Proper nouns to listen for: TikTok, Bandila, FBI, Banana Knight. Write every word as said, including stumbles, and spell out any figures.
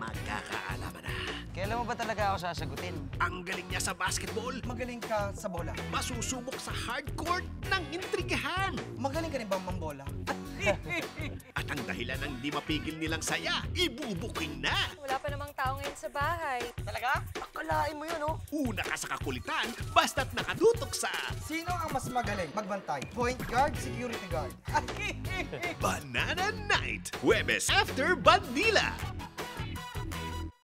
magkakaalaman na. Kailan mo ba talaga ako sasagutin? Ang galing niya sa basketball. Magaling ka sa bola. Masusubok sa hardcourt ng intrigahan. Magaling ka rin ba mambola? At, at ang dahilan ng di mapigil nilang saya, ibubukin na. Wala pa namang tao ngayon sa bahay. Talaga? Akalain mo yun, oh. Una ka sa kakulitan, basta't nakadutok sa... Sino ang mas magaling magbantay? Point guard, security guard. Banana Knight, Huwebes after Bandila.